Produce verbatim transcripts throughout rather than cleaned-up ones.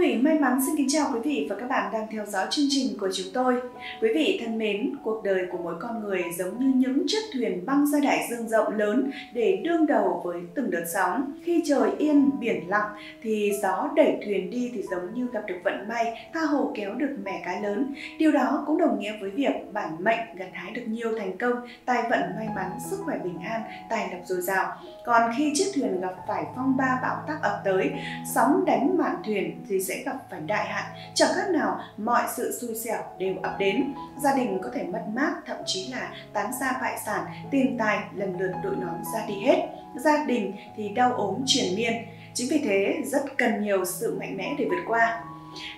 Thủy may mắn xin kính chào quý vị và các bạn đang theo dõi chương trình của chúng tôi. Quý vị thân mến, cuộc đời của mỗi con người giống như những chiếc thuyền băng ra đại dương rộng lớn để đương đầu với từng đợt sóng. Khi trời yên, biển lặng thì gió đẩy thuyền đi thì giống như gặp được vận may, tha hồ kéo được mẻ cá lớn. Điều đó cũng đồng nghĩa với việc bản mệnh gặt hái được nhiều thành công, tài vận may mắn, sức khỏe bình an, tài lộc dồi dào. Còn khi chiếc thuyền gặp phải phong ba bão táp ập tới, sóng đánh mạn thuyền thì sẽ gặp phải đại hạn, chẳng khác nào mọi sự xui xẻo đều ập đến. Gia đình có thể mất mát, thậm chí là tán gia bại sản, tiền tài lần lượt đội nón ra đi hết. Gia đình thì đau ốm triền miên. Chính vì thế rất cần nhiều sự mạnh mẽ để vượt qua.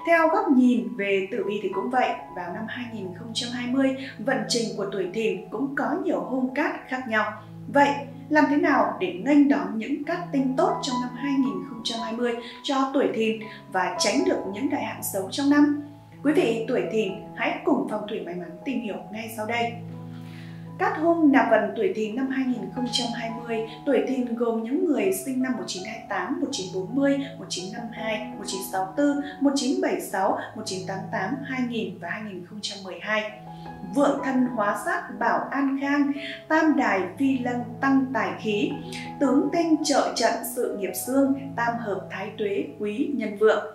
Theo góc nhìn về tử vi thì cũng vậy, vào năm hai nghìn không trăm hai mươi, vận trình của tuổi Thìn cũng có nhiều hung cát khác nhau. Vậy làm thế nào để nghênh đón những cát tinh tốt trong năm hai nghìn không trăm hai mươi cho tuổi Thìn và tránh được những đại hạn xấu trong năm? Quý vị tuổi Thìn hãy cùng Phong Thủy may mắn tìm hiểu ngay sau đây. Cát hung nạp vận tuổi Thìn năm hai nghìn không trăm hai mươi. Tuổi Thìn gồm những người sinh năm một nghìn chín trăm hai mươi tám, một nghìn chín trăm bốn mươi, một nghìn chín trăm năm mươi hai, một nghìn chín trăm sáu mươi tư, một nghìn chín trăm bảy mươi sáu, một nghìn chín trăm tám mươi tám, hai nghìn và hai nghìn không trăm mười hai. Vượng thân hóa sát bảo an khang, tam đài phi lân tăng tài khí, tướng tinh trợ trận sự nghiệp xương, tam hợp thái tuế quý nhân vượng.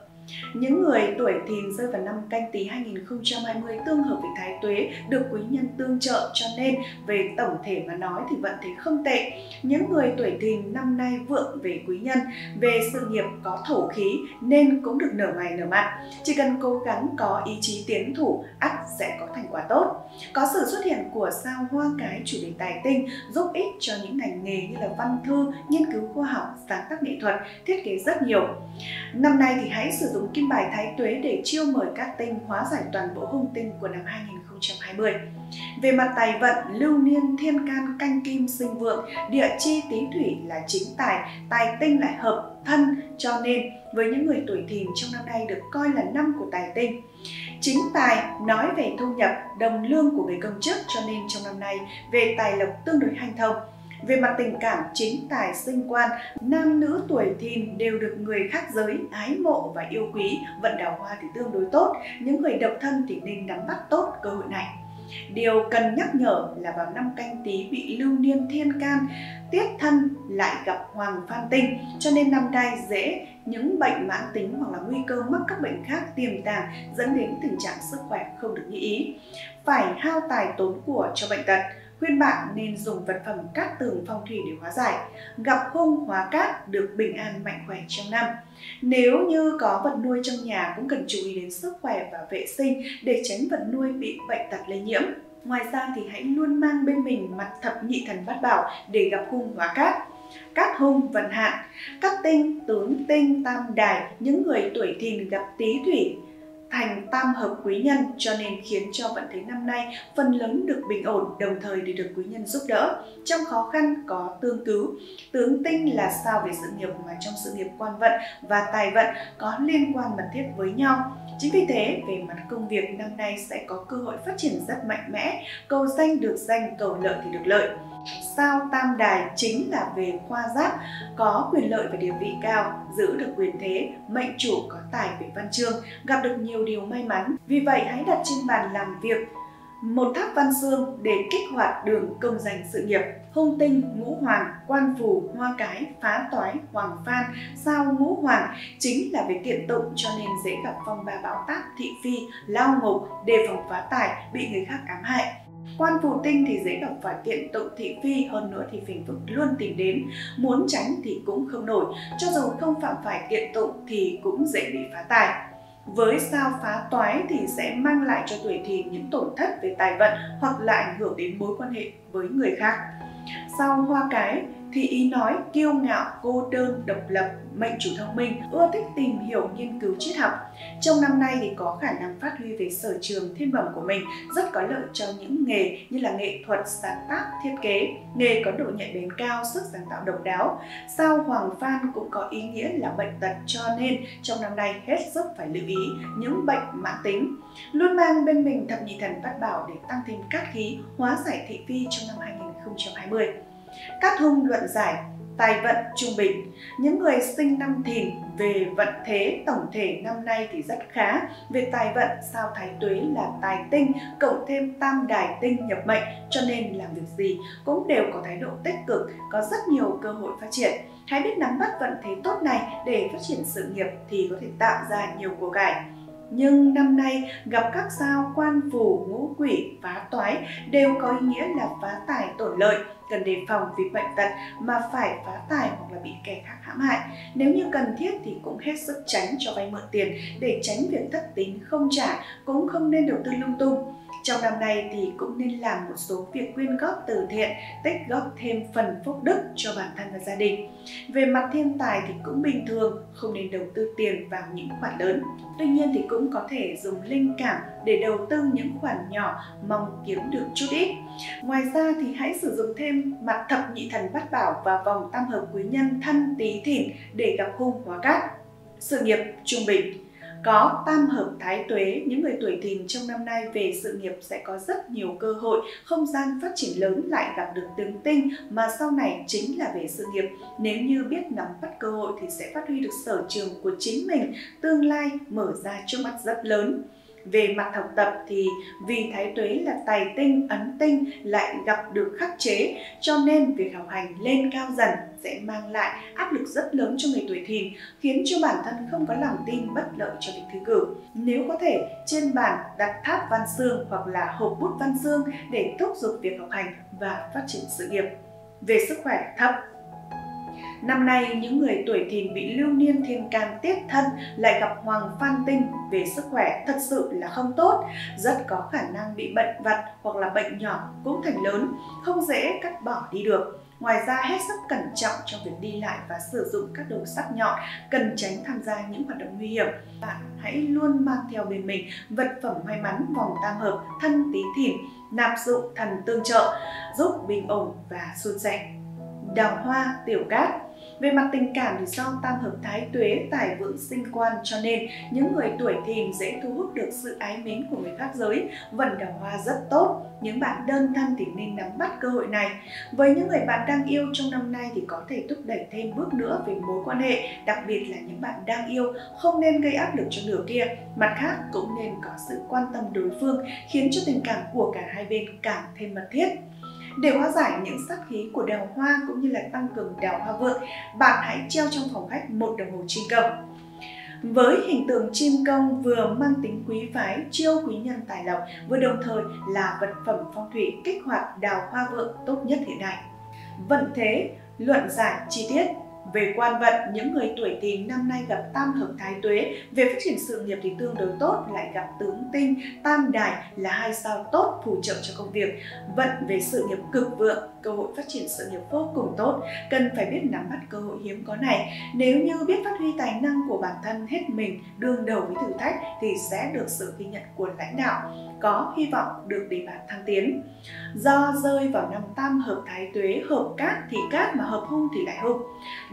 Những người tuổi Thìn rơi vào năm Canh Tý hai nghìn không trăm hai mươi tương hợp với thái tuế, được quý nhân tương trợ, cho nên về tổng thể mà nói thì vận thế không tệ. Những người tuổi Thìn năm nay vượng về quý nhân, về sự nghiệp có thổ khí nên cũng được nở mày nở mặt. Chỉ cần cố gắng có ý chí tiến thủ, ắt sẽ có thành quả tốt. Có sự xuất hiện của sao hoa cái chủ đề tài tinh giúp ích cho những ngành nghề như là văn thư, nghiên cứu khoa học, sáng tác nghệ thuật, thiết kế rất nhiều. Năm nay thì hãy sử dụng kim bài thái tuế để chiêu mời các tinh, hóa giải toàn bộ hung tinh của năm hai nghìn không trăm hai mươi. Về mặt tài vận, lưu niên thiên can canh kim sinh vượng, địa chi tý thủy là chính tài, tài tinh lại hợp thân, cho nên với những người tuổi Thìn trong năm nay được coi là năm của tài tinh. Chính tài nói về thu nhập, đồng lương của người công chức, cho nên trong năm nay về tài lộc tương đối hanh thông. Về mặt tình cảm, chính tài sinh quan, nam nữ tuổi Thìn đều được người khác giới ái mộ và yêu quý, vận đào hoa thì tương đối tốt, những người độc thân thì nên nắm bắt tốt cơ hội này. Điều cần nhắc nhở là vào năm Canh Tý bị lưu niên thiên can, tiết thân lại gặp hoàng phan tinh, cho nên năm nay dễ những bệnh mãn tính hoặc là nguy cơ mắc các bệnh khác tiềm tàng, dẫn đến tình trạng sức khỏe không được như ý. Phải hao tài tốn của cho bệnh tật. Khuyên bạn nên dùng vật phẩm cát tường phong thủy để hóa giải. Gặp hung hóa cát, được bình an mạnh khỏe trong năm. Nếu như có vật nuôi trong nhà cũng cần chú ý đến sức khỏe và vệ sinh để tránh vật nuôi bị bệnh tật lây nhiễm. Ngoài ra thì hãy luôn mang bên mình mặt thập nhị thần bát bảo để gặp hung hóa cát. Cát hung vận hạn, các tinh, tướng tinh, tam đài, những người tuổi Thìn gặp tý thủy thành tam hợp quý nhân, cho nên khiến cho vận thế năm nay phần lớn được bình ổn, đồng thời để được quý nhân giúp đỡ. Trong khó khăn có tương cứu. Tướng tinh là sao về sự nghiệp, mà trong sự nghiệp quan vận và tài vận có liên quan mật thiết với nhau. Chính vì thế về mặt công việc năm nay sẽ có cơ hội phát triển rất mạnh mẽ, cầu danh được danh, cầu lợi thì được lợi. Sao tam đài chính là về khoa giáp, có quyền lợi và địa vị cao, giữ được quyền thế, mệnh chủ có tài về văn chương, gặp được nhiều điều may mắn. Vì vậy hãy đặt trên bàn làm việc một tháp văn xương để kích hoạt đường công danh sự nghiệp. Hung tinh ngũ hoàng, quan phù, hoa cái, phá toái, hoàng phan, sao ngũ hoàng chính là về kiện tụng, cho nên dễ gặp phong ba bão táp, thị phi, lao ngục, đề phòng phá tài, bị người khác ám hại. Quan phù tinh thì dễ gặp phải kiện tụng thị phi, hơn nữa thì phiền phức luôn tìm đến, muốn tránh thì cũng không nổi, cho dù không phạm phải kiện tụng thì cũng dễ bị phá tài. Với sao phá toái thì sẽ mang lại cho tuổi Thìn những tổn thất về tài vận hoặc là ảnh hưởng đến mối quan hệ với người khác. Sao hoa cái thì ý nói kiêu ngạo, cô đơn, độc lập, mệnh chủ thông minh, ưa thích tìm hiểu nghiên cứu triết học. Trong năm nay thì có khả năng phát huy về sở trường thiên bẩm của mình, rất có lợi cho những nghề như là nghệ thuật, sáng tác, thiết kế, nghề có độ nhạy bén cao, sức sáng tạo độc đáo. Sao hoàng phan cũng có ý nghĩa là bệnh tật, cho nên trong năm nay hết sức phải lưu ý những bệnh mãn tính. Luôn mang bên mình thập nhị thần bát bảo để tăng thêm cát khí, hóa giải thị phi trong năm hai nghìn không trăm hai mươi. Cát hung luận giải, tài vận trung bình. Những người sinh năm Thìn về vận thế tổng thể năm nay thì rất khá. Về tài vận, sao Thái Tuế là tài tinh, cộng thêm tam đài tinh nhập mệnh, cho nên làm việc gì cũng đều có thái độ tích cực, có rất nhiều cơ hội phát triển. Hãy biết nắm bắt vận thế tốt này để phát triển sự nghiệp thì có thể tạo ra nhiều của cải. Nhưng năm nay gặp các sao quan phù, ngũ quỷ, phá toái đều có ý nghĩa là phá tài tổn lợi, cần đề phòng vì bệnh tật mà phải phá tài hoặc là bị kẻ khác hãm hại. Nếu như cần thiết thì cũng hết sức tránh cho vay mượn tiền để tránh việc thất tín không trả, cũng không nên đầu tư lung tung. Trong năm nay thì cũng nên làm một số việc quyên góp từ thiện, tích góp thêm phần phúc đức cho bản thân và gia đình. Về mặt thiên tài thì cũng bình thường, không nên đầu tư tiền vào những khoản lớn. Tuy nhiên thì cũng có thể dùng linh cảm để đầu tư những khoản nhỏ, mong kiếm được chút ít. Ngoài ra thì hãy sử dụng thêm mặt thập nhị thần bát bảo và vòng tam hợp quý nhân Thân Tý Thìn để gặp hung hóa cát. Sự nghiệp trung bình. Có tam hợp Thái Tuế, những người tuổi Thìn trong năm nay về sự nghiệp sẽ có rất nhiều cơ hội, không gian phát triển lớn, lại gặp được tướng tinh mà sau này chính là về sự nghiệp. Nếu như biết nắm bắt cơ hội thì sẽ phát huy được sở trường của chính mình, tương lai mở ra trước mắt rất lớn. Về mặt học tập thì vì Thái Tuế là tài tinh, ấn tinh lại gặp được khắc chế, cho nên việc học hành lên cao dần sẽ mang lại áp lực rất lớn cho người tuổi Thìn, khiến cho bản thân không có lòng tin, bất lợi cho việc thi cử. Nếu có thể, trên bàn đặt tháp văn chương hoặc là hộp bút văn chương để thúc giục việc học hành và phát triển sự nghiệp. Về sức khỏe thấp. Năm nay, những người tuổi Thìn bị lưu niên thiên can tiết thân lại gặp hoàng phan tinh, về sức khỏe thật sự là không tốt, rất có khả năng bị bệnh vặt hoặc là bệnh nhỏ cũng thành lớn, không dễ cắt bỏ đi được. Ngoài ra, hết sức cẩn trọng trong việc đi lại và sử dụng các đồ sắc nhọn, cần tránh tham gia những hoạt động nguy hiểm. Bạn hãy luôn mang theo bên mình vật phẩm may mắn vòng tam hợp Thân Tý Thìn, nạp dụ thần tương trợ, giúp bình ổn và suôn sẻ. Đào hoa tiểu cát. Về mặt tình cảm thì do tam hợp Thái Tuế tài vượng sinh quan, cho nên những người tuổi Thìn dễ thu hút được sự ái mến của người khác giới. Vần đào hoa rất tốt, những bạn đơn thân thì nên nắm bắt cơ hội này. Với những người bạn đang yêu trong năm nay thì có thể thúc đẩy thêm bước nữa về mối quan hệ, đặc biệt là những bạn đang yêu không nên gây áp lực cho nửa kia. Mặt khác cũng nên có sự quan tâm đối phương, khiến cho tình cảm của cả hai bên càng thêm mật thiết. Để hóa giải những sát khí của đào hoa cũng như là tăng cường đào hoa vượng, bạn hãy treo trong phòng khách một đồng hồ chim công. Với hình tượng chim công vừa mang tính quý phái, chiêu quý nhân tài lộc, vừa đồng thời là vật phẩm phong thủy kích hoạt đào hoa vượng tốt nhất hiện nay. Vận thế, luận giải chi tiết. Về quan vận, những người tuổi Thìn năm nay gặp tam hợp Thái Tuế, về phát triển sự nghiệp thì tương đối tốt, lại gặp tướng tinh, tam đài là hai sao tốt phù trợ cho công việc. Vận về sự nghiệp cực vượng, cơ hội phát triển sự nghiệp vô cùng tốt, cần phải biết nắm bắt cơ hội hiếm có này. Nếu như biết phát huy tài năng của bản thân hết mình, đương đầu với thử thách thì sẽ được sự ghi nhận của lãnh đạo, có hy vọng được đề bạt thăng tiến. Do rơi vào năm tam hợp Thái Tuế, hợp cát thì cát mà hợp hung thì lại hung.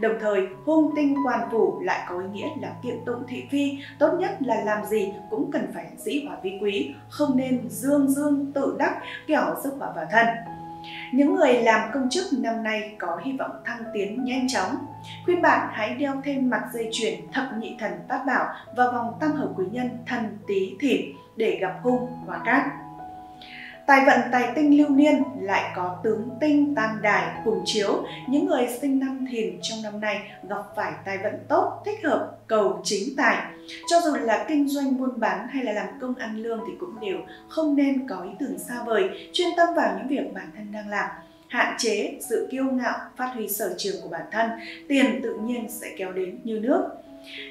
Đồng thời, hung tinh quan phủ lại có ý nghĩa là kiện tụng thị phi, tốt nhất là làm gì cũng cần phải dĩ hòa vi quý, không nên dương dương tự đắc, kẻo rước họa vào thân. Những người làm công chức năm nay có hy vọng thăng tiến nhanh chóng. Khuyên bạn hãy đeo thêm mặt dây chuyền thập nhị thần bát bảo và vòng tam hợp quý nhân Thân Tý Thìn để gặp hung hóa cát. Tài vận tài tinh lưu niên lại có tướng tinh tam đài cùng chiếu, những người sinh năm Thìn trong năm nay gặp phải tài vận tốt, thích hợp cầu chính tài. Cho dù là kinh doanh buôn bán hay là làm công ăn lương thì cũng đều không nên có ý tưởng xa vời, chuyên tâm vào những việc bản thân đang làm, hạn chế sự kiêu ngạo, phát huy sở trường của bản thân, tiền tự nhiên sẽ kéo đến như nước.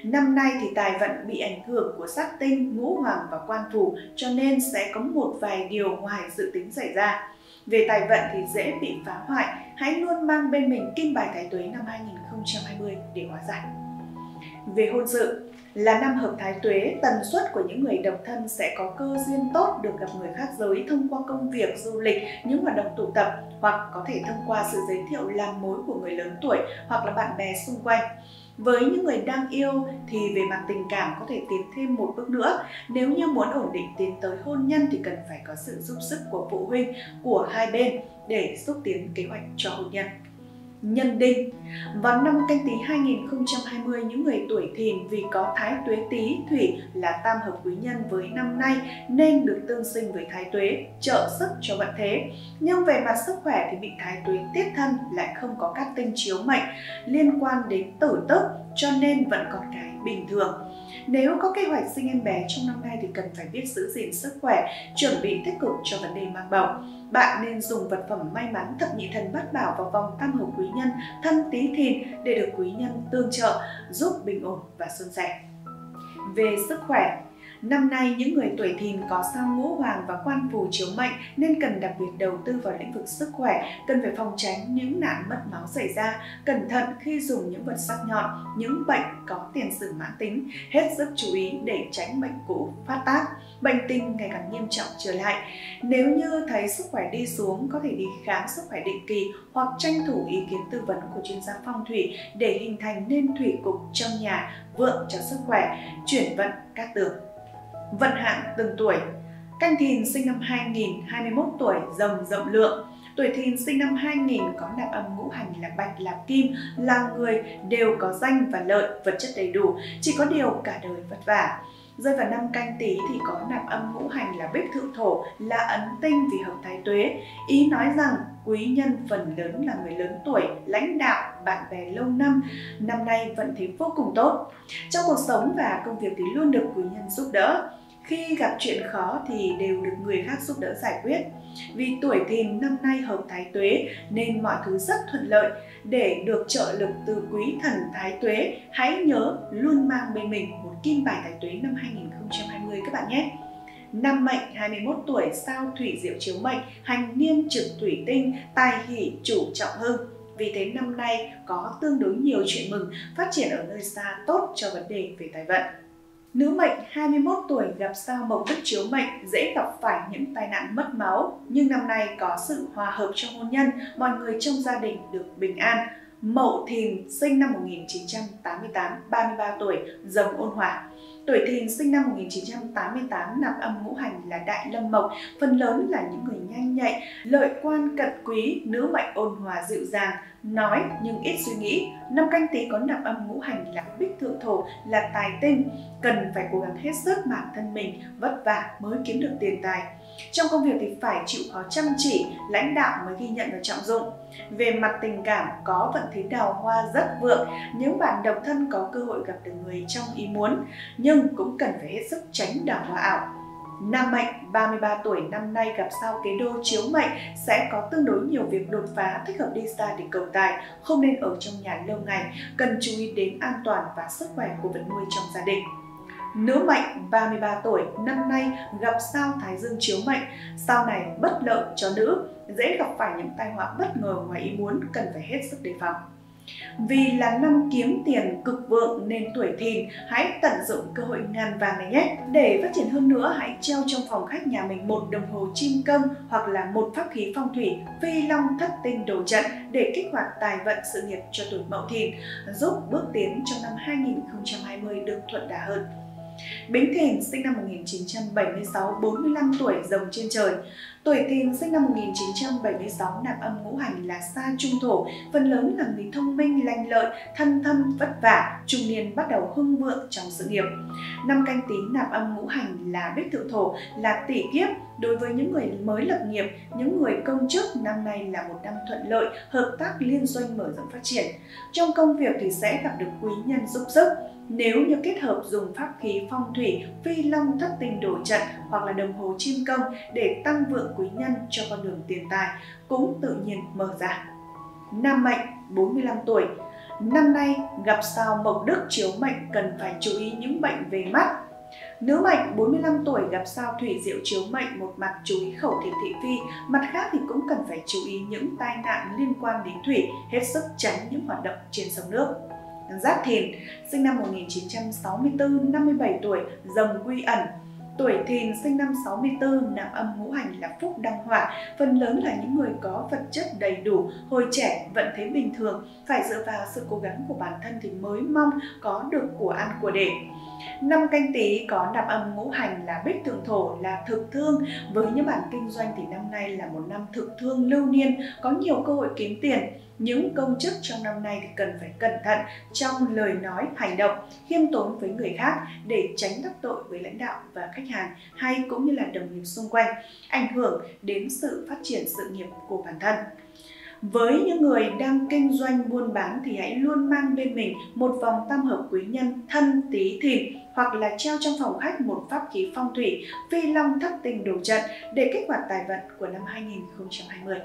Năm nay thì tài vận bị ảnh hưởng của sát tinh, ngũ hoàng và quan phủ, cho nên sẽ có một vài điều ngoài dự tính xảy ra. Về tài vận thì dễ bị phá hoại, hãy luôn mang bên mình kim bài Thái Tuế năm hai nghìn không trăm hai mươi để hóa giải. Về hôn sự, là năm hợp Thái Tuế, tần suất của những người độc thân sẽ có cơ duyên tốt được gặp người khác giới thông qua công việc, du lịch, những hoạt động tụ tập, hoặc có thể thông qua sự giới thiệu làm mối của người lớn tuổi hoặc là bạn bè xung quanh. Với những người đang yêu thì về mặt tình cảm có thể tiến thêm một bước nữa. Nếu như muốn ổn định tiến tới hôn nhân thì cần phải có sự giúp sức của phụ huynh của hai bên để xúc tiến kế hoạch cho hôn nhân. nhân đinh. Và năm Canh Tý hai nghìn không trăm hai mươi, những người tuổi Thìn vì có Thái Tuế Tý Thủy là tam hợp quý nhân với năm nay nên được tương sinh với Thái Tuế, trợ sức cho vận thế. Nhưng về mặt sức khỏe thì bị Thái Tuế tiết thân, lại không có các tinh chiếu mệnh liên quan đến tử tức, cho nên vẫn còn cái bình thường. Nếu có kế hoạch sinh em bé trong năm nay thì cần phải biết giữ gìn sức khỏe, chuẩn bị tích cực cho vấn đề mang bầu. Bạn nên dùng vật phẩm may mắn thập nhị thần bát bảo vào vòng tam hợp quý nhân thân Tý Thìn để được quý nhân tương trợ, giúp bình ổn và suôn sẻ. Về sức khỏe, năm nay những người tuổi Thìn có sao Ngũ Hoàng và quan phù chiếu mệnh nên cần đặc biệt đầu tư vào lĩnh vực sức khỏe, cần phải phòng tránh những nạn mất máu xảy ra, cẩn thận khi dùng những vật sắc nhọn, những bệnh có tiền sử mãn tính, hết sức chú ý để tránh bệnh cũ phát tác, bệnh tình ngày càng nghiêm trọng trở lại. Nếu như thấy sức khỏe đi xuống có thể đi khám sức khỏe định kỳ hoặc tranh thủ ý kiến tư vấn của chuyên gia phong thủy để hình thành nên thủy cục trong nhà vượng cho sức khỏe, chuyển vận cát tường. Vận hạn từng tuổi. Canh Thìn sinh năm hai nghìn, hai mươi mốt tuổi, rồng rộng lượng. Tuổi Thìn sinh năm hai nghìn có nạp âm ngũ hành là bạch là kim, là người đều có danh và lợi, vật chất đầy đủ, chỉ có điều cả đời vất vả. Rơi vào năm Canh Tý thì có nạp âm ngũ hành là bích thượng thổ, là ấn tinh vì hợp Thái Tuế. Ý nói rằng quý nhân phần lớn là người lớn tuổi, lãnh đạo, bạn bè lâu năm, năm nay vận thế vô cùng tốt. Trong cuộc sống và công việc thì luôn được quý nhân giúp đỡ. Khi gặp chuyện khó thì đều được người khác giúp đỡ giải quyết. Vì tuổi Thìn năm nay hợp Thái Tuế nên mọi thứ rất thuận lợi. Để được trợ lực từ quý thần Thái Tuế, hãy nhớ luôn mang bên mình một kim bài Thái Tuế năm hai nghìn không trăm hai mươi các bạn nhé. Năm mệnh hai mươi mốt tuổi, sao thủy diệu chiếu mệnh, hành niên trực thủy tinh, tài hỷ chủ trọng hưng. Vì thế năm nay có tương đối nhiều chuyện mừng, phát triển ở nơi xa tốt cho vấn đề về tài vận. Nữ mệnh hai mươi mốt tuổi gặp sao Mộc Đức chiếu mệnh dễ gặp phải những tai nạn mất máu, nhưng năm nay có sự hòa hợp trong hôn nhân, mọi người trong gia đình được bình an. Mậu Thìn sinh năm một nghìn chín trăm tám mươi tám, ba mươi ba tuổi, rồng ôn hòa. Tuổi Thìn sinh năm một nghìn chín trăm tám mươi tám nạp âm ngũ hành là đại lâm mộc, phần lớn là những người nhanh nhạy, lợi quan cận quý, nữ mệnh ôn hòa dịu dàng, nói nhưng ít suy nghĩ. Năm Canh Tý có nạp âm ngũ hành là bích thượng thổ, là tài tinh, cần phải cố gắng hết sức bản thân mình, vất vả mới kiếm được tiền tài. Trong công việc thì phải chịu khó chăm chỉ, lãnh đạo mới ghi nhận và trọng dụng. Về mặt tình cảm có vận thế đào hoa rất vượng, những bạn độc thân có cơ hội gặp được người trong ý muốn, nhưng cũng cần phải hết sức tránh đào hoa ảo. Nam mệnh ba mươi ba tuổi năm nay gặp sao Kế Đô chiếu mệnh sẽ có tương đối nhiều việc đột phá, thích hợp đi xa để cầu tài, không nên ở trong nhà lâu ngày, cần chú ý đến an toàn và sức khỏe của vật nuôi trong gia đình. Nữ mệnh ba mươi ba tuổi năm nay gặp sao Thái Dương chiếu mệnh, sao này bất lợi cho nữ, dễ gặp phải những tai họa bất ngờ ngoài ý muốn, cần phải hết sức đề phòng. Vì là năm kiếm tiền cực vượng nên tuổi Thìn hãy tận dụng cơ hội ngàn vàng này nhé. Để phát triển hơn nữa, hãy treo trong phòng khách nhà mình một đồng hồ chim công hoặc là một pháp khí phong thủy phi long thất tinh đồ trận để kích hoạt tài vận sự nghiệp cho tuổi Mậu Thìn, giúp bước tiến trong năm hai nghìn không trăm hai mươi được thuận đà hơn. Bính Thìn sinh năm một nghìn chín trăm bảy mươi sáu, bốn mươi lăm tuổi, rồng trên trời. Tuổi Thìn sinh năm một nghìn chín trăm bảy mươi sáu nạp âm ngũ hành là sa trung thổ, phần lớn là người thông minh, lành lợi, thân thâm, vất vả, trung niên bắt đầu hưng vượng trong sự nghiệp. Năm Canh Tý nạp âm ngũ hành là bích thượng thổ, là tỷ kiếp. Đối với những người mới lập nghiệp, những người công chức, năm nay là một năm thuận lợi, hợp tác liên doanh mở rộng phát triển. Trong công việc thì sẽ gặp được quý nhân giúp sức. Nếu như kết hợp dùng pháp khí phong thủy, phi long thất tinh đồ trận hoặc là đồng hồ chim công để tăng vượng quý nhân cho con đường tiền tài cũng tự nhiên mở ra. Nam mệnh bốn mươi lăm tuổi năm nay gặp sao Mộc Đức chiếu mệnh, cần phải chú ý những bệnh về mắt. Nữ mệnh bốn mươi lăm tuổi gặp sao Thủy Diệu chiếu mệnh, một mặt chú ý khẩu thiện thị phi, mặt khác thì cũng cần phải chú ý những tai nạn liên quan đến thủy, hết sức tránh những hoạt động trên sông nước. Giáp Thìn sinh năm một nghìn chín trăm sáu mươi tư, năm mươi bảy tuổi, rồng quy ẩn. Tuổi Thìn sinh năm sáu mươi tư, nạp âm ngũ hành là phúc đăng hỏa, phần lớn là những người có vật chất đầy đủ, hồi trẻ vẫn thấy bình thường, phải dựa vào sự cố gắng của bản thân thì mới mong có được của ăn của để. Năm Canh Tý có nạp âm ngũ hành là bích thượng thổ, là thực thương. Với những bản kinh doanh thì năm nay là một năm thực thương lưu niên, có nhiều cơ hội kiếm tiền. Những công chức trong năm nay thì cần phải cẩn thận trong lời nói, hành động, khiêm tốn với người khác để tránh đắc tội với lãnh đạo và khách hàng hay cũng như là đồng nghiệp xung quanh, ảnh hưởng đến sự phát triển sự nghiệp của bản thân. Với những người đang kinh doanh buôn bán thì hãy luôn mang bên mình một vòng tam hợp quý nhân Thân, Tý, Thìn hoặc là treo trong phòng khách một pháp khí phong thủy Phi Long Thất Tinh Đồ Trận để kích hoạt tài vận của năm hai nghìn không trăm hai mươi.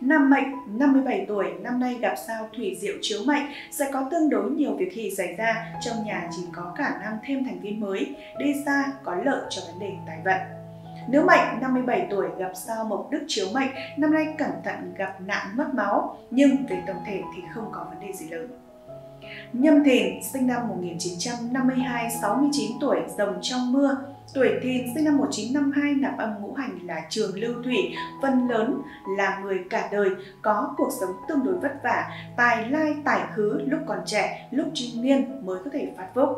Nam mệnh năm mươi bảy tuổi năm nay gặp sao Thủy Diệu chiếu mệnh sẽ có tương đối nhiều việc hỉ xảy ra, trong nhà chỉ có khả năng thêm thành viên mới, đi xa có lợi cho vấn đề tài vận. Nữ mệnh năm mươi bảy tuổi gặp sao Mộc Đức chiếu mệnh, năm nay cẩn thận gặp nạn mất máu, nhưng về tổng thể thì không có vấn đề gì lớn. Nhâm Thìn sinh năm một nghìn chín trăm năm mươi hai, sáu mươi chín tuổi, rồng trong mưa. Tuổi Thìn sinh năm một nghìn chín trăm năm mươi hai, nạp âm ngũ hành là Trường Lưu Thủy, phần lớn là người cả đời, có cuộc sống tương đối vất vả, tài lai tài khứ lúc còn trẻ, lúc trung niên mới có thể phát phúc.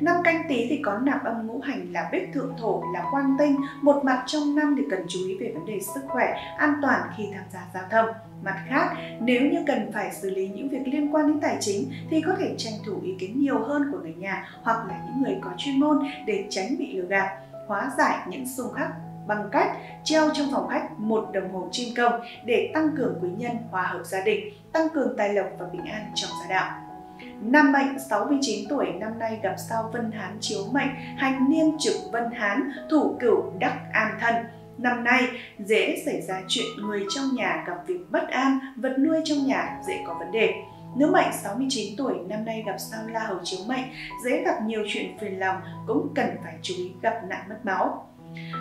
Năm Canh Tí thì có nạp âm ngũ hành là Bích Thượng Thổ, là Quang Tinh, một mặt trong năm thì cần chú ý về vấn đề sức khỏe, an toàn khi tham gia giao thông. Mặt khác, nếu như cần phải xử lý những việc liên quan đến tài chính thì có thể tranh thủ ý kiến nhiều hơn của người nhà hoặc là những người có chuyên môn để tránh bị lừa gạt. Hóa giải những xung khắc bằng cách treo trong phòng khách một đồng hồ chim công để tăng cường quý nhân hòa hợp gia đình, tăng cường tài lộc và bình an trong gia đạo. Nam mệnh sáu mươi chín tuổi năm nay gặp sao Vân Hán chiếu mệnh, hành niên trực Vân Hán, thủ cửu đắc an thân. Năm nay dễ xảy ra chuyện người trong nhà gặp việc bất an, vật nuôi trong nhà dễ có vấn đề. Nữ mệnh sáu mươi chín tuổi năm nay gặp sao La Hầu chiếu mệnh, dễ gặp nhiều chuyện phiền lòng, cũng cần phải chú ý gặp nạn mất máu.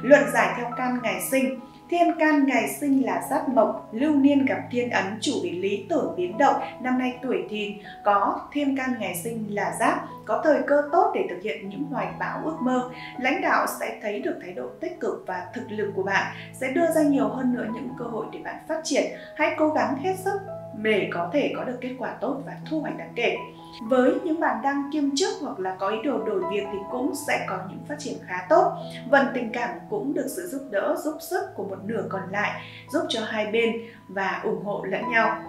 Luận giải theo can ngày sinh. Thiên can ngày sinh là Giáp Mộc, lưu niên gặp thiên ấn chủ bị lý tưởng biến động. Năm nay tuổi Thìn có thiên can ngày sinh là Giáp, có thời cơ tốt để thực hiện những hoài bão ước mơ. Lãnh đạo sẽ thấy được thái độ tích cực và thực lực của bạn, sẽ đưa ra nhiều hơn nữa những cơ hội để bạn phát triển. Hãy cố gắng hết sức để có thể có được kết quả tốt và thu hoạch đáng kể. Với những bạn đang kiêm chức hoặc là có ý đồ đổi việc thì cũng sẽ có những phát triển khá tốt. Phần tình cảm cũng được sự giúp đỡ, giúp sức của một nửa còn lại, giúp cho hai bên và ủng hộ lẫn nhau.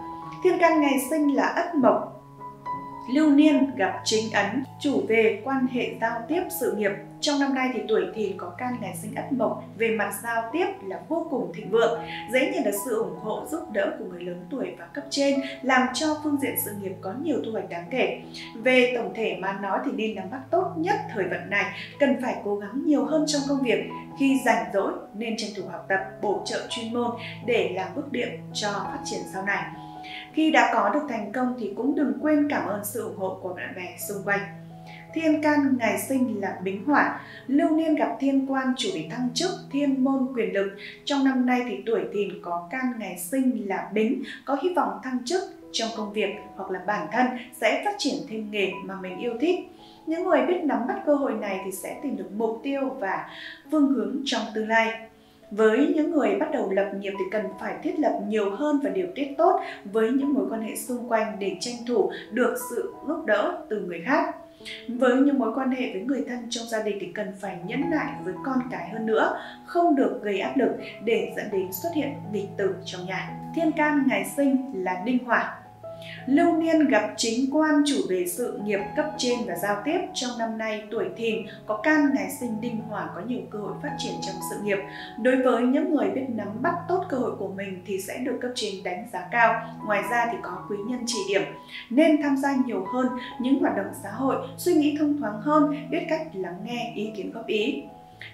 Thiên can ngày sinh là Ất Mộc, lưu niên gặp chính ấn, chủ về quan hệ giao tiếp sự nghiệp. Trong năm nay thì tuổi Thìn có can ngày sinh Ất Mộc, về mặt giao tiếp là vô cùng thịnh vượng, dễ nhận được sự ủng hộ giúp đỡ của người lớn tuổi và cấp trên, làm cho phương diện sự nghiệp có nhiều thu hoạch đáng kể. Về tổng thể mà nói thì nên nắm bắt tốt nhất thời vận này, cần phải cố gắng nhiều hơn trong công việc. Khi rảnh rỗi nên tranh thủ học tập, bổ trợ chuyên môn để làm bước đệm cho phát triển sau này. Khi đã có được thành công thì cũng đừng quên cảm ơn sự ủng hộ của bạn bè xung quanh. Thiên can ngày sinh là Bính Hỏa, lưu niên gặp thiên quan chủ bị thăng chức, thiên môn quyền lực. Trong năm nay thì tuổi Thìn có can ngày sinh là Bính, có hy vọng thăng chức trong công việc hoặc là bản thân sẽ phát triển thêm nghề mà mình yêu thích. Những người biết nắm bắt cơ hội này thì sẽ tìm được mục tiêu và phương hướng trong tương lai. Với những người bắt đầu lập nghiệp thì cần phải thiết lập nhiều hơn và điều tiết tốt với những mối quan hệ xung quanh để tranh thủ được sự giúp đỡ từ người khác. Với những mối quan hệ với người thân trong gia đình thì cần phải nhẫn nại với con cái hơn nữa, không được gây áp lực để dẫn đến xuất hiện nghịch tử trong nhà. Thiên can ngày sinh là Đinh Hỏa, lưu niên gặp chính quan chủ về sự nghiệp, cấp trên và giao tiếp. Trong năm nay tuổi Thìn có can ngày sinh Đinh Hỏa, có nhiều cơ hội phát triển trong sự nghiệp. Đối với những người biết nắm bắt tốt cơ hội của mình thì sẽ được cấp trên đánh giá cao. Ngoài ra thì có quý nhân chỉ điểm, nên tham gia nhiều hơn những hoạt động xã hội, suy nghĩ thông thoáng hơn, biết cách lắng nghe ý kiến góp ý.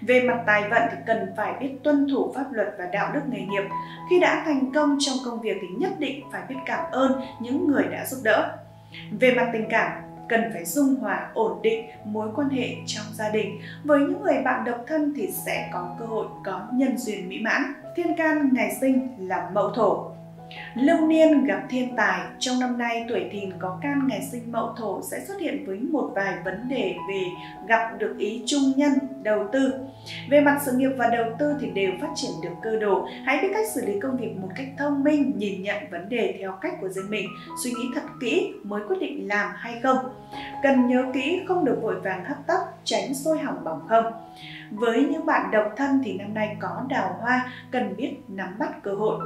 Về mặt tài vận thì cần phải biết tuân thủ pháp luật và đạo đức nghề nghiệp. Khi đã thành công trong công việc thì nhất định phải biết cảm ơn những người đã giúp đỡ. Về mặt tình cảm, cần phải dung hòa, ổn định mối quan hệ trong gia đình. Với những người bạn độc thân thì sẽ có cơ hội có nhân duyên mỹ mãn. Thiên can ngày sinh là Mậu Thổ, lưu niên gặp thiên tài. Trong năm nay tuổi Thìn có can ngày sinh Mậu Thổ sẽ xuất hiện với một vài vấn đề về gặp được ý trung nhân, đầu tư. Về mặt sự nghiệp và đầu tư thì đều phát triển được cơ đồ. Hãy biết cách xử lý công việc một cách thông minh, nhìn nhận vấn đề theo cách của riêng mình, suy nghĩ thật kỹ mới quyết định làm hay không. Cần nhớ kỹ không được vội vàng hấp tấp, tránh sôi hỏng bỏng không. Với những bạn độc thân thì năm nay có đào hoa, cần biết nắm bắt cơ hội.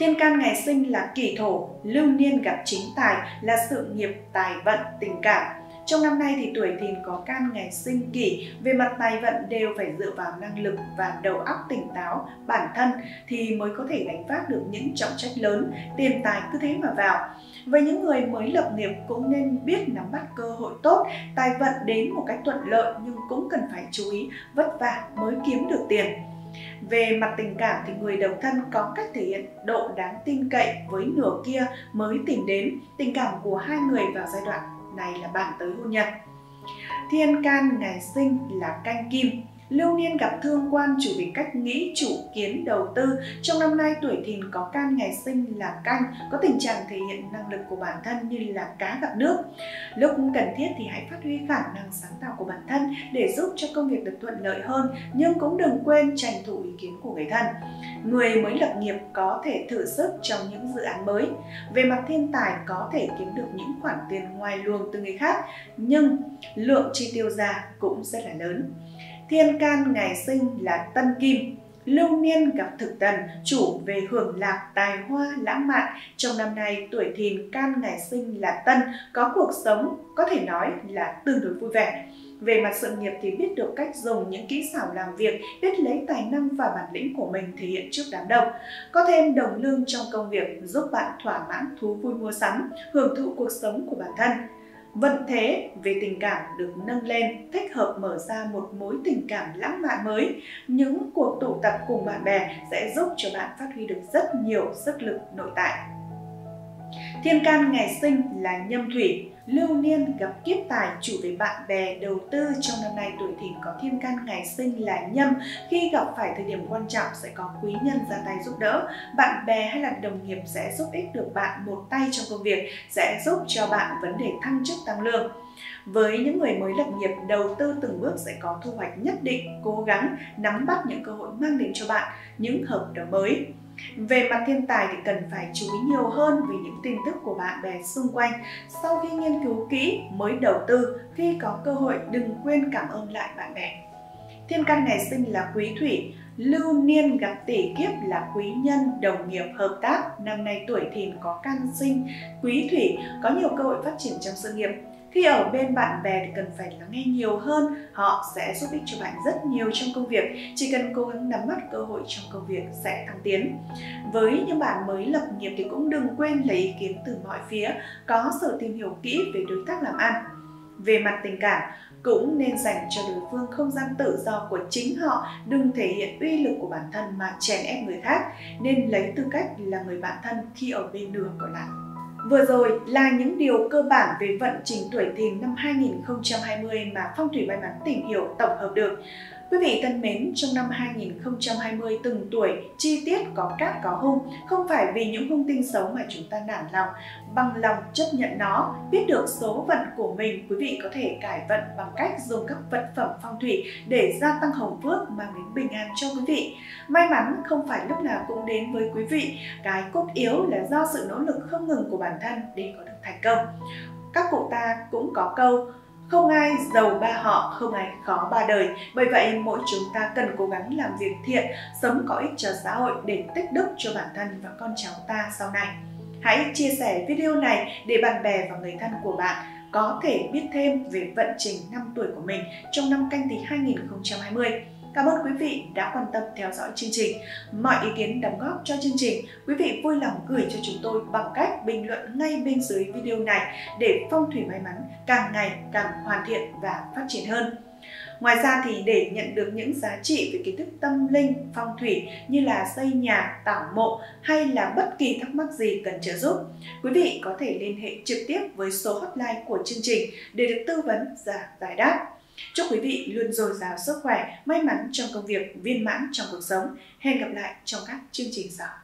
Thiên can ngày sinh là kỷ thổ, lưu niên gặp chính tài là sự nghiệp, tài vận, tình cảm. Trong năm nay thì tuổi Thìn có can ngày sinh kỷ, về mặt tài vận đều phải dựa vào năng lực và đầu óc tỉnh táo bản thân thì mới có thể đánh vác được những trọng trách lớn, tiền tài cứ thế mà vào. Với những người mới lập nghiệp cũng nên biết nắm bắt cơ hội tốt, tài vận đến một cách thuận lợi nhưng cũng cần phải chú ý vất vả mới kiếm được tiền. Về mặt tình cảm thì người độc thân có cách thể hiện độ đáng tin cậy với nửa kia mới tìm đến, tình cảm của hai người vào giai đoạn này là bàn tới hôn nhân. Thiên can ngày sinh là canh kim, lưu niên gặp thương quan chủ về cách nghĩ, chủ kiến, đầu tư. Trong năm nay tuổi Thìn có can ngày sinh là canh, có tình trạng thể hiện năng lực của bản thân như là cá gặp nước. Lúc cần thiết thì hãy phát huy khả năng sáng tạo của bản thân để giúp cho công việc được thuận lợi hơn, nhưng cũng đừng quên tranh thủ ý kiến của người thân. Người mới lập nghiệp có thể thử sức trong những dự án mới. Về mặt thiên tài có thể kiếm được những khoản tiền ngoài luồng từ người khác, nhưng lượng chi tiêu ra cũng rất là lớn. Thiên can ngày sinh là tân kim, lưu niên gặp thực tần, chủ về hưởng lạc, tài hoa, lãng mạn. Trong năm nay tuổi Thìn can ngày sinh là tân, có cuộc sống có thể nói là tương đối vui vẻ. Về mặt sự nghiệp thì biết được cách dùng những kỹ xảo làm việc, biết lấy tài năng và bản lĩnh của mình thể hiện trước đám đông. Có thêm đồng lương trong công việc giúp bạn thỏa mãn thú vui mua sắm, hưởng thụ cuộc sống của bản thân. Vận thế về tình cảm được nâng lên, thích hợp mở ra một mối tình cảm lãng mạn mới. Những cuộc tụ tập cùng bạn bè sẽ giúp cho bạn phát huy được rất nhiều sức lực nội tại. Thiên can ngày sinh là nhâm thủy, lưu niên gặp kiếp tài, chủ về bạn bè, đầu tư. Trong năm nay tuổi Thìn có thiên can ngày sinh là nhâm, khi gặp phải thời điểm quan trọng sẽ có quý nhân ra tay giúp đỡ, bạn bè hay là đồng nghiệp sẽ giúp ích được bạn một tay trong công việc, sẽ giúp cho bạn vấn đề thăng chức tăng lương. Với những người mới lập nghiệp, đầu tư từng bước sẽ có thu hoạch nhất định, cố gắng nắm bắt những cơ hội mang đến cho bạn những hợp đồng mới. Về mặt thiên tài thì cần phải chú ý nhiều hơn về những tin tức của bạn bè xung quanh. Sau khi nghiên cứu kỹ mới đầu tư, khi có cơ hội đừng quên cảm ơn lại bạn bè. Thiên can ngày sinh là quý thủy, lưu niên gặp tỷ kiếp là quý nhân, đồng nghiệp, hợp tác. Năm nay tuổi Thìn có can sinh quý thủy, có nhiều cơ hội phát triển trong sự nghiệp. Khi ở bên bạn bè thì cần phải lắng nghe nhiều hơn, họ sẽ giúp ích cho bạn rất nhiều trong công việc, chỉ cần cố gắng nắm bắt cơ hội trong công việc sẽ thăng tiến. Với những bạn mới lập nghiệp thì cũng đừng quên lấy ý kiến từ mọi phía, có sự tìm hiểu kỹ về đối tác làm ăn. Về mặt tình cảm, cũng nên dành cho đối phương không gian tự do của chính họ, đừng thể hiện uy lực của bản thân mà chèn ép người khác, nên lấy tư cách là người bạn thân khi ở bên đường còn lại. Vừa rồi là những điều cơ bản về vận trình tuổi Thìn năm hai nghìn không trăm hai mươi mà Phong thủy may mắn tìm hiểu tổng hợp được. Quý vị thân mến, trong năm hai nghìn không trăm hai mươi từng tuổi chi tiết có cát có hung, không phải vì những hung tinh xấu mà chúng ta nản lòng, bằng lòng chấp nhận nó. Biết được số vận của mình, quý vị có thể cải vận bằng cách dùng các vật phẩm phong thủy để gia tăng hồng phước, mang đến bình an cho quý vị. May mắn không phải lúc nào cũng đến với quý vị, cái cốt yếu là do sự nỗ lực không ngừng của bản thân để có được thành công. Các cụ ta cũng có câu không ai giàu ba họ, không ai khó ba đời. Bởi vậy mỗi chúng ta cần cố gắng làm việc thiện, sống có ích cho xã hội để tích đức cho bản thân và con cháu ta sau này. Hãy chia sẻ video này để bạn bè và người thân của bạn có thể biết thêm về vận trình năm tuổi của mình trong năm Canh Tý hai nghìn không trăm hai mươi. Cảm ơn quý vị đã quan tâm theo dõi chương trình. Mọi ý kiến đóng góp cho chương trình, quý vị vui lòng gửi cho chúng tôi bằng cách bình luận ngay bên dưới video này để Phong thủy may mắn càng ngày càng hoàn thiện và phát triển hơn. Ngoài ra thì để nhận được những giá trị về kiến thức tâm linh, phong thủy như là xây nhà, tảo mộ hay là bất kỳ thắc mắc gì cần trợ giúp, quý vị có thể liên hệ trực tiếp với số hotline của chương trình để được tư vấn và giải đáp. Chúc quý vị luôn dồi dào sức khỏe, may mắn trong công việc, viên mãn trong cuộc sống. Hẹn gặp lại trong các chương trình sau.